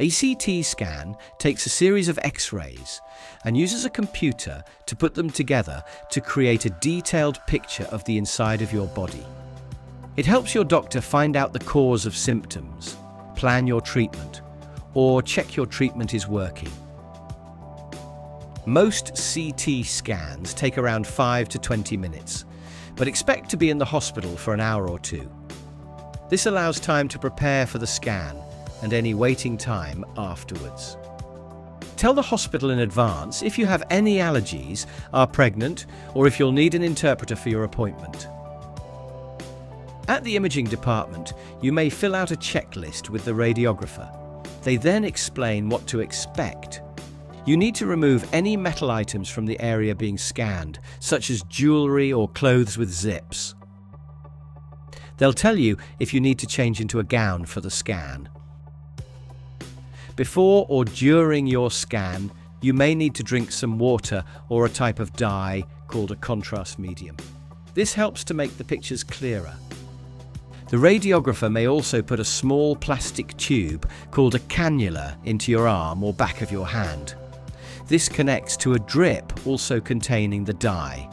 A CT scan takes a series of X-rays and uses a computer to put them together to create a detailed picture of the inside of your body. It helps your doctor find out the cause of symptoms, plan your treatment, or check your treatment is working. Most CT scans take around 5 to 20 minutes, but expect to be in the hospital for an hour or two. This allows time to prepare for the scan and any waiting time afterwards. Tell the hospital in advance if you have any allergies, are pregnant, or if you'll need an interpreter for your appointment. At the imaging department, you may fill out a checklist with the radiographer. They then explain what to expect. You need to remove any metal items from the area being scanned, such as jewelry or clothes with zips. They'll tell you if you need to change into a gown for the scan. Before or during your scan, you may need to drink some water or a type of dye called a contrast medium. This helps to make the pictures clearer. The radiographer may also put a small plastic tube called a cannula into your arm or back of your hand. This connects to a drip also containing the dye.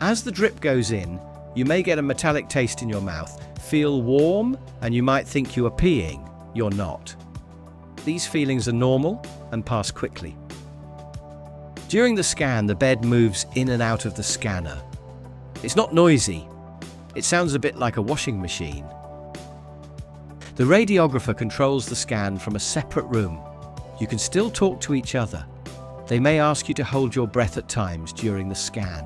As the drip goes in, you may get a metallic taste in your mouth, feel warm, and you might think you are peeing. You're not. These feelings are normal and pass quickly. During the scan, the bed moves in and out of the scanner. It's not noisy. It sounds a bit like a washing machine. The radiographer controls the scan from a separate room. You can still talk to each other. They may ask you to hold your breath at times during the scan.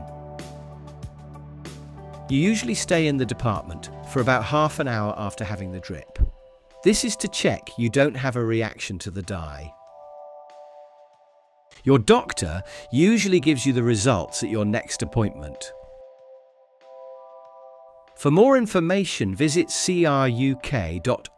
You usually stay in the department for about half an hour after having the drip. This is to check you don't have a reaction to the dye. Your doctor usually gives you the results at your next appointment. For more information, visit cruk.org/tests.